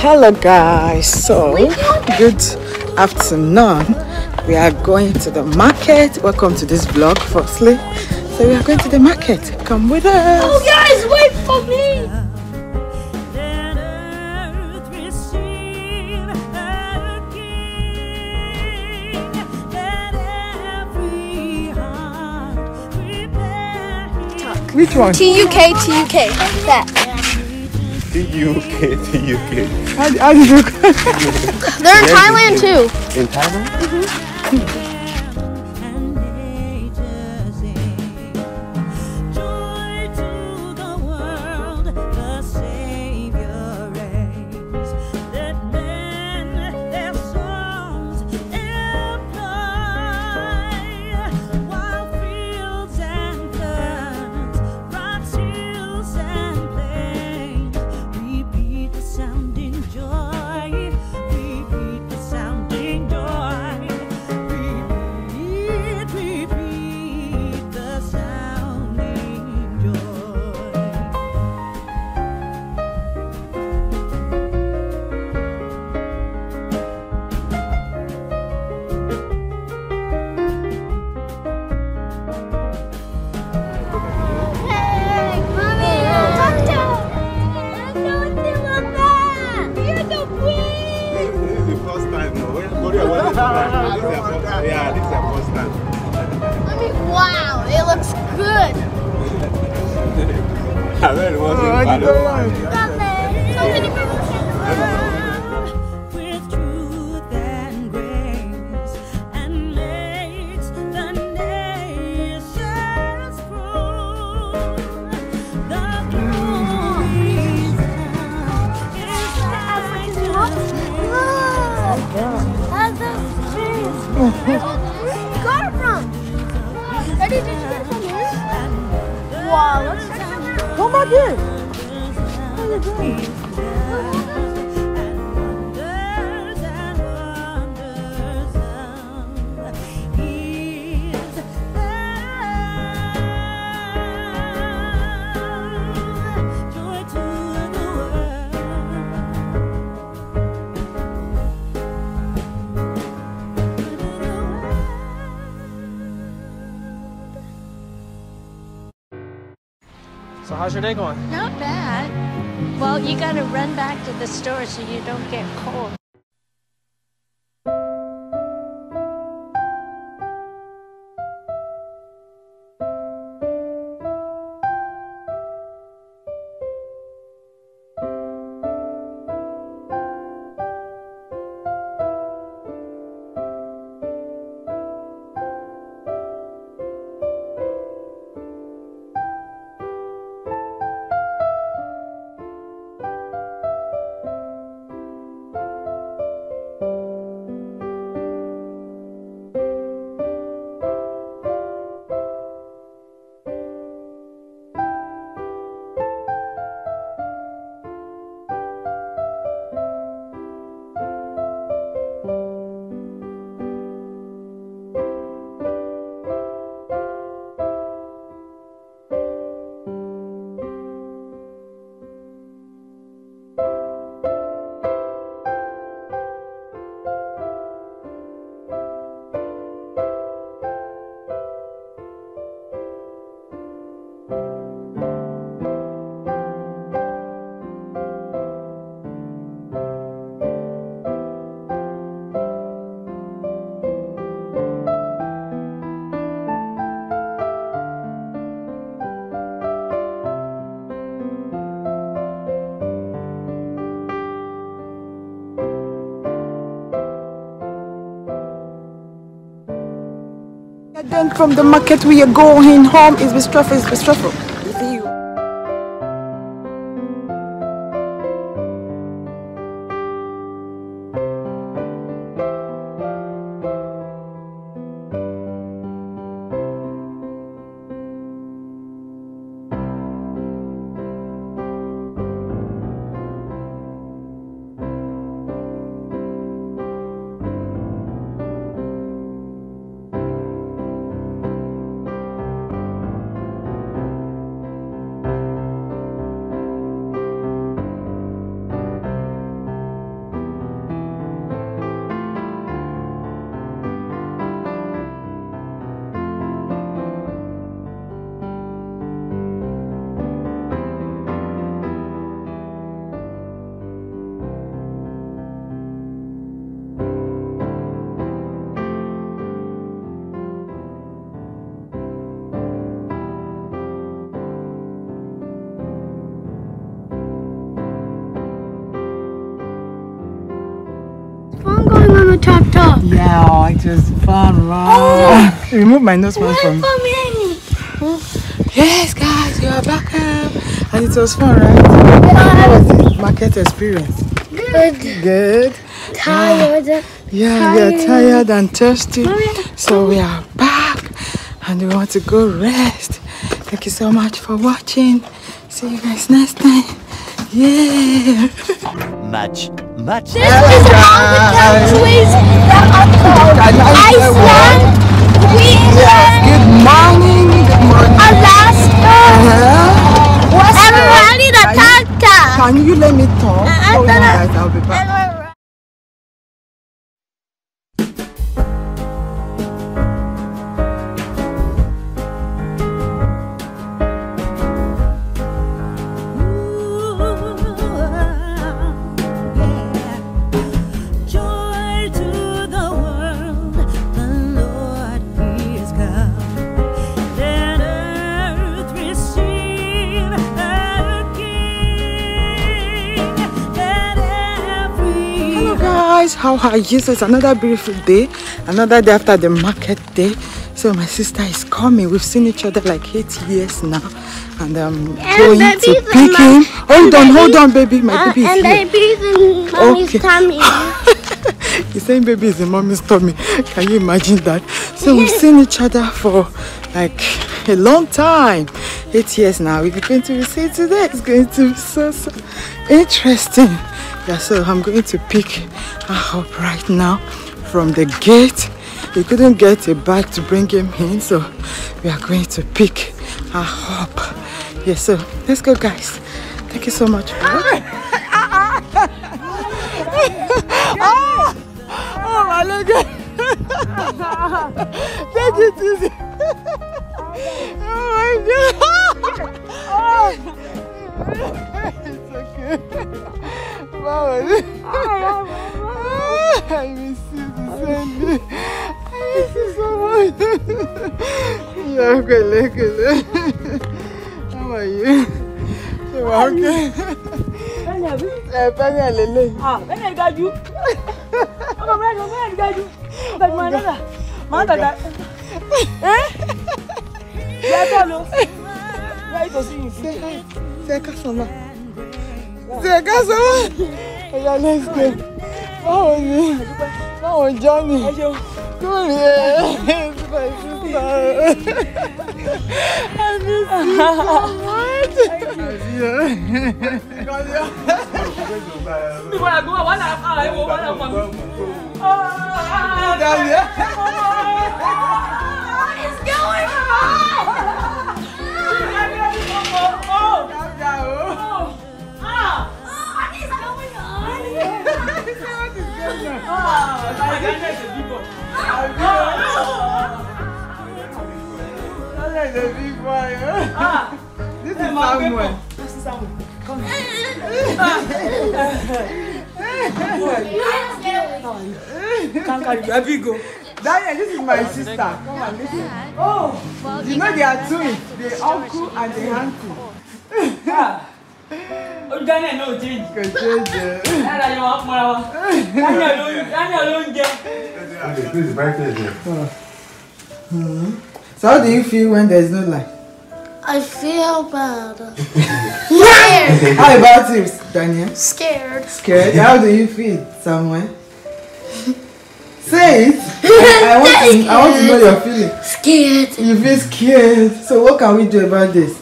Hello guys, so good afternoon. We are going to the market. Welcome to this vlog firstly. So we are going to the market. Come with us. Oh guys, wait for me. Which one? T-U-K. That. T-U-K. How do you... They're in Thailand too. In Thailand? Yeah, this is a first time. I mean, wow, it looks good. I really want it. Where you got it from? Eddie, did you get it from here? Wow, that's it. Come back here. So how's your day going? Not bad. Well, you gotta run back to the store so you don't get cold. Then from the market we are going home. It's Bistropho, See you. top, top. Yeah, I just found wrong. Oh, remove my nose mask from me. Yes, guys, you are back up. And it was fun, right? How was the market experience? Good. Good. Tired. Yeah, we are tired and thirsty. So we are back and we want to go rest. Thank you so much for watching. See you guys next time. Yeah. Much. This is all the countries that are called Iceland, Greenland, Good morning. Alaska, Can you let me talk? Oh, guys, I'll be back. How are you? So it's another beautiful day, another day after the market day. So my sister is coming. We've seen each other like 8 years now, and I'm going to pick him. Hold on, baby. My baby is here. Mommy's tummy. He's saying baby is in mommy's tummy. Can you imagine that? So we've seen each other for like a long time, 8 years now. We're going to see today. It's going to be so interesting. Yeah, so I'm going to pick her up right now from the gate. We couldn't get a bag to bring him in, so we are going to pick her up. Yeah, so let's go, guys. Thank you so much. Oh my God! Thank you, Susie. Oh my God! It's okay. I miss you to send me. I miss you so much. How are you? You are okay? Johnny, come here. My sister. I miss you This is my sister. Come and listen. Oh, you know they are twins, the uncle and the auntie. So how do you feel when there's no light? I feel bad. Scared. How about you, Daniel? Scared. How do you feel, Samuel? Say it. I want to know your feeling. Scared. You feel scared. So what can we do about this?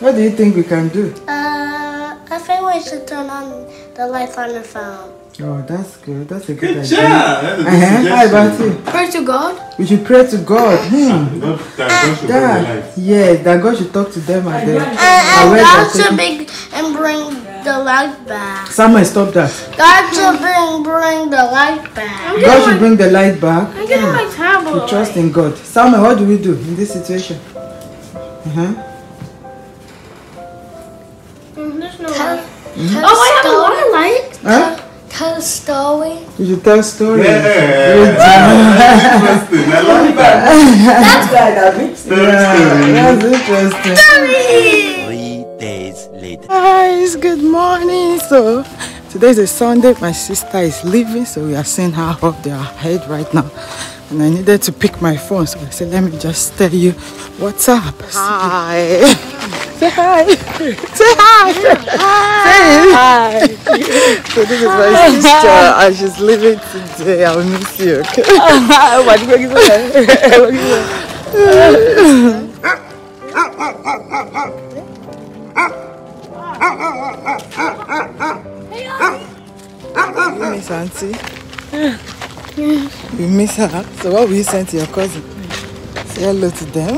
What do you think we can do? I think we should turn on the lights on the phone. Oh, that's good. That's a good idea. How about you? Pray to God. We should pray to God. That God should talk to them and them. And God should bring the light back. Someone stop that. God should bring the light back. God should bring the light back. I'm getting my tablet. We trust in God. Samuel, what do we do in this situation? There's no light. I have a lot of light. Tell a story. You should tell a story. That's interesting. I love that. That's interesting. 3 days later. Guys, good morning. So Today's a Sunday. My sister is leaving, so we are seeing her up there ahead right now. And I needed to pick my phone, so I said, let me just tell you what's up. Hi. Say hi. Say hi. Hi. Say hi. So this is my sister, and she's leaving today. I'll miss you, okay? You miss auntie? You miss her, so what will you send to your cousin? Say hello to them.